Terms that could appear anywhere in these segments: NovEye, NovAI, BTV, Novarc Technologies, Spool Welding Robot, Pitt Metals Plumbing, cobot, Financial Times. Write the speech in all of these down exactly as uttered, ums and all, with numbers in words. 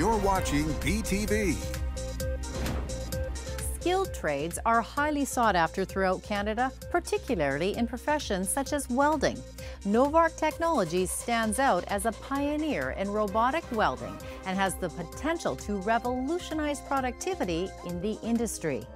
You're watching B T V. Skilled trades are highly sought after throughout Canada, particularly in professions such as welding. Novarc Technologies stands out as a pioneer in robotic welding and has the potential to revolutionize productivity in the industry.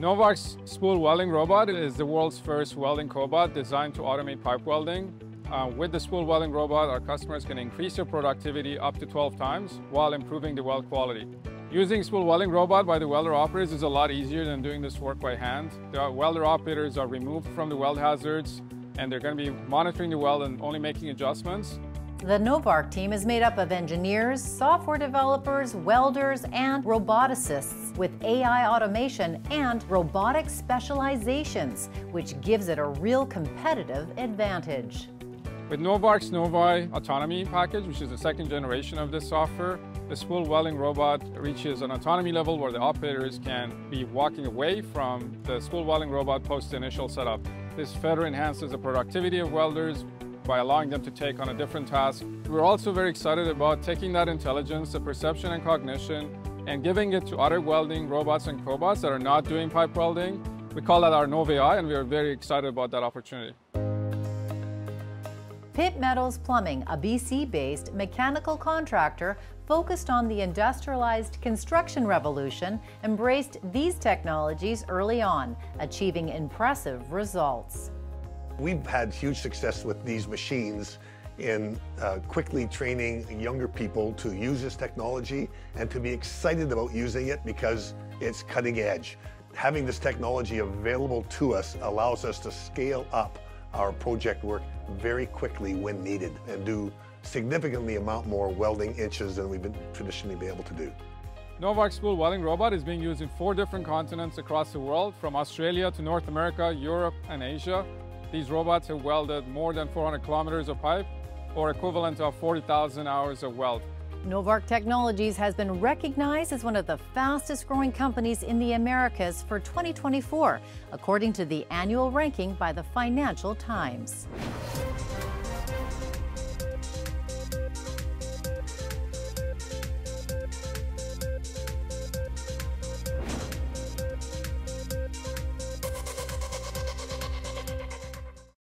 Novarc's Spool Welding Robot is the world's first welding cobot designed to automate pipe welding. Uh, with the Spool Welding Robot, our customers can increase their productivity up to twelve times while improving the weld quality. Using Spool Welding Robot by the welder operators is a lot easier than doing this work by hand. The welder operators are removed from the weld hazards, and they're going to be monitoring the weld and only making adjustments. The Novarc team is made up of engineers, software developers, welders, and roboticists with A I automation and robotic specializations, which gives it a real competitive advantage. With Novarc's NovEye autonomy package, which is the second generation of this software, the Spool Welding Robot reaches an autonomy level where the operators can be walking away from the Spool Welding Robot post-initial setup. This further enhances the productivity of welders by allowing them to take on a different task. We're also very excited about taking that intelligence, the perception and cognition, and giving it to other welding robots and cobots that are not doing pipe welding. We call that our NovAI, and we are very excited about that opportunity. Pitt Metals Plumbing, a B C-based mechanical contractor focused on the industrialized construction revolution, embraced these technologies early on, achieving impressive results. We've had huge success with these machines in uh, quickly training younger people to use this technology and to be excited about using it because it's cutting edge. Having this technology available to us allows us to scale up our project work very quickly when needed and do significantly amount more welding inches than we've been traditionally been able to do. Novarc's Spool Welding Robot is being used in four different continents across the world, from Australia to North America, Europe, and Asia. These robots have welded more than four hundred kilometers of pipe, or equivalent of forty thousand hours of weld. Novarc Technologies has been recognized as one of the fastest growing companies in the Americas for twenty twenty-four, according to the annual ranking by the Financial Times.